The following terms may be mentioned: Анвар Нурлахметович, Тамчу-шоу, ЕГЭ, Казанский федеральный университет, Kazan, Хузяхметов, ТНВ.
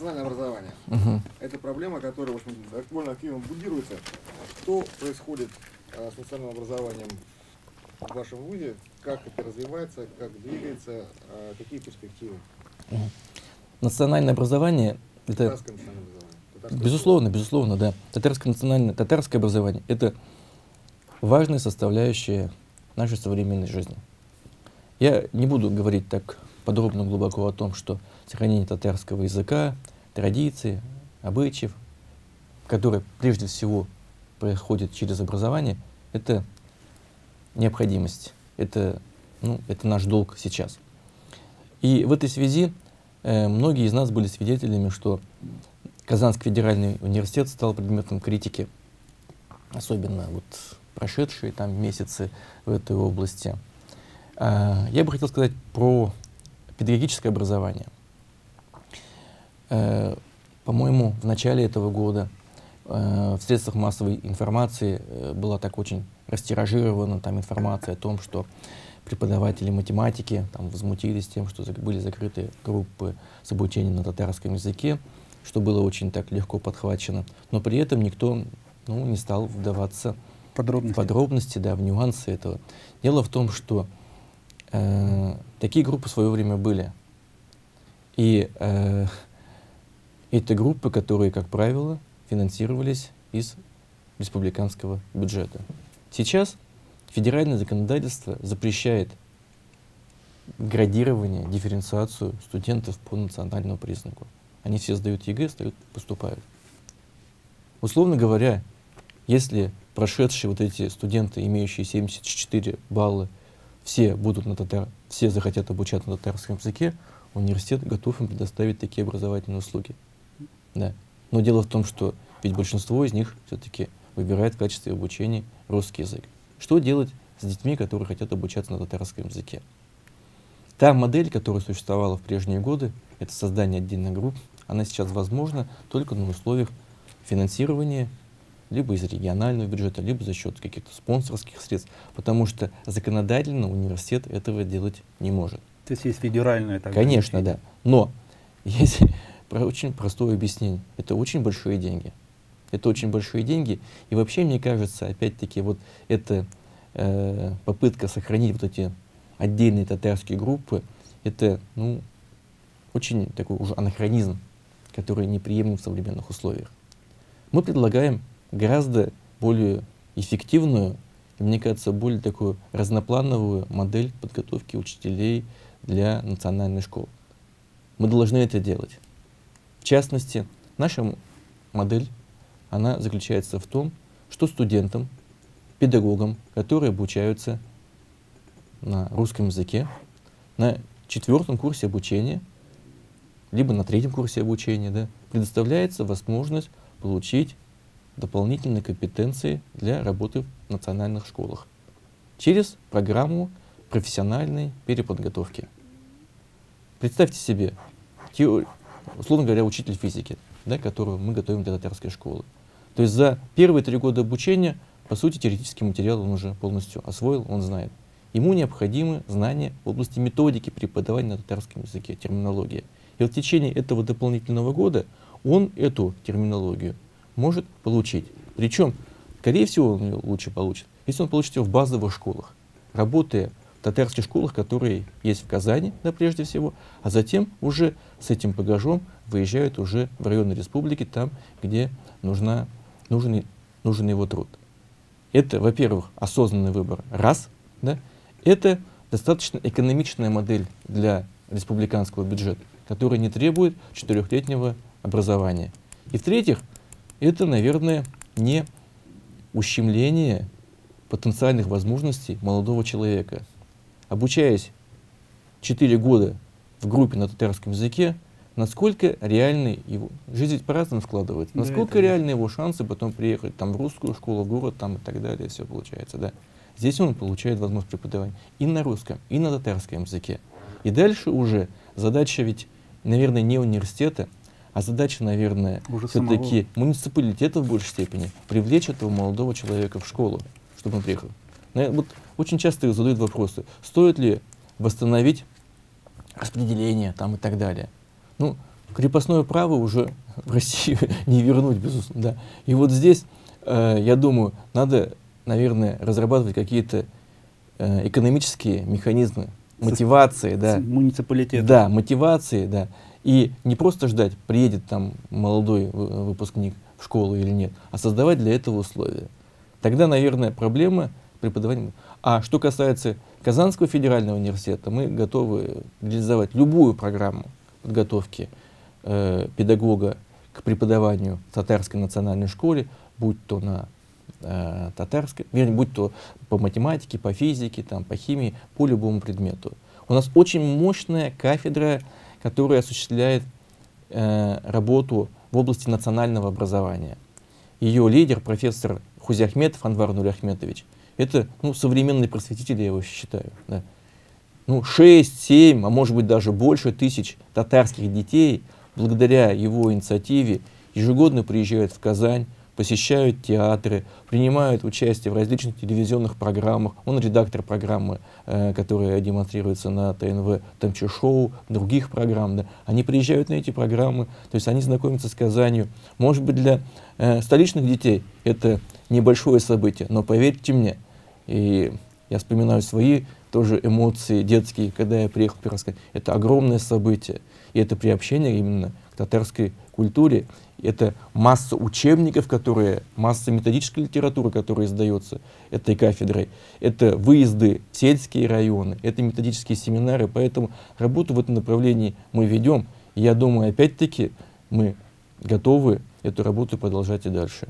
национальное образование. Это проблема, которая, в общем, довольно активно будируется. Что происходит с национальным образованием в вашем вузе? Как это развивается, как двигается, какие перспективы? Национальное образование — это… Татарское национальное образование. Татарское, безусловно, безусловно, да. Татарское образование — это важная составляющая нашей современной жизни. Я не буду говорить так подробно, глубоко о том, что сохранение татарского языка, традиций, обычаев, которые прежде всего проходят через образование, это необходимость, это наш долг сейчас. И в этой связи многие из нас были свидетелями, что Казанский федеральный университет стал предметом критики, особенно вот прошедшие там месяцы в этой области. Я бы хотел сказать про педагогическое образование. По-моему, в начале этого года в средствах массовой информации была так очень растиражирована там информация о том, что преподаватели математики там возмутились тем, что были закрыты группы с обучением на татарском языке, что было очень так легко подхвачено. Но при этом никто не стал вдаваться в подробности, да, в нюансы этого. Дело в том, что такие группы в свое время были. И это группы, которые, как правило, финансировались из республиканского бюджета. Сейчас федеральное законодательство запрещает градирование, дифференциацию студентов по национальному признаку. Они все сдают ЕГЭ, поступают. Условно говоря, если прошедшие вот эти студенты, имеющие 74 балла, все захотят обучаться на татарском языке, университет готов им предоставить такие образовательные услуги. Да. Но дело в том, что ведь большинство из них все-таки выбирает в качестве обучения русский язык. Что делать с детьми, которые хотят обучаться на татарском языке? Та модель, которая существовала в прежние годы, это создание отдельных групп, она сейчас возможна только на условиях финансирования, либо из регионального бюджета, либо за счет каких-то спонсорских средств, потому что законодательно университет этого делать не может. То есть есть федеральное… Конечно, да. Но есть очень простое объяснение. Это очень большие деньги. Это очень большие деньги. И вообще, мне кажется, опять-таки, вот эта попытка сохранить вот эти отдельные татарские группы, это, очень такой уже анахронизм, который неприемлем в современных условиях. Мы предлагаем гораздо более эффективную, мне кажется, более такую разноплановую модель подготовки учителей для национальной школы. Мы должны это делать. В частности, наша модель, она заключается в том, что студентам, педагогам, которые обучаются на русском языке, на 4-м курсе обучения, либо на 3-м курсе обучения, да, предоставляется возможность получить дополнительные компетенции для работы в национальных школах через программу профессиональной переподготовки. Представьте себе, условно говоря, учитель физики, да, которого мы готовим для татарской школы. То есть за первые 3 года обучения, по сути, теоретический материал он уже полностью освоил, он знает. Ему необходимы знания в области методики преподавания на татарском языке, терминологии. И вот в течение этого дополнительного года он эту терминологию может получить. Причем, скорее всего, он ее лучше получит, если он получит ее в базовых школах, работая в татарских школах, которые есть в Казани, да, прежде всего, а затем уже с этим багажом выезжают уже в районы республики, там, где нужен его труд. Это, во-первых, осознанный выбор, раз, да, это достаточно экономичная модель для республиканского бюджета, которая не требует 4-летнего образования. И в-третьих, это, наверное, не ущемление потенциальных возможностей молодого человека. Обучаясь 4 года в группе на татарском языке, насколько реальны его… Жизнь по-разному складывается. Насколько реальны его шансы потом приехать там, в русскую школу, в город там, и так далее. Все получается, да. Здесь он получает возможность преподавания и на русском, и на татарском языке. И дальше уже задача ведь, наверное, не университета, а задача, наверное, все-таки муниципалитета в большей степени привлечь этого молодого человека в школу, чтобы он приехал. Вот очень часто задают вопросы, стоит ли восстановить распределение там, и так далее. Крепостное право уже в Россию не вернуть, безусловно. Да. И вот здесь, я думаю, надо, наверное, разрабатывать какие-то экономические механизмы, мотивации, да. Муниципалитет. Да, мотивации, да. И не просто ждать, приедет там молодой выпускник в школу или нет, а создавать для этого условия. Тогда, наверное, проблема преподавания. А что касается Казанского федерального университета, мы готовы реализовать любую программу подготовки педагога к преподаванию в татарской национальной школе, будь то на татарской, вернее, будь то по математике, по физике, там, по химии, по любому предмету. У нас очень мощная кафедра, которая осуществляет работу в области национального образования. Ее лидер, профессор Хузяхметов Анвар Нурлахметович, это, ну, современный просветитель, я его считаю. Да. Ну, 6, 7, а может быть даже больше тысяч татарских детей благодаря его инициативе ежегодно приезжают в Казань, посещают театры, принимают участие в различных телевизионных программах. Он редактор программы, которая демонстрируется на ТНВ, «Тамчу-шоу», других программ. Да. Они приезжают на эти программы, то есть они знакомятся с Казанью. Может быть, для столичных детей это небольшое событие, но поверьте мне, и я вспоминаю свои тоже эмоции детские, когда я приехал в Пироскань, это огромное событие, и это приобщение именно к татарской культуре. Это масса учебников, которые, масса методической литературы, которая издается этой кафедрой. Это выезды в сельские районы, это методические семинары. Поэтому работу в этом направлении мы ведем. И я думаю, опять-таки, мы готовы эту работу продолжать и дальше.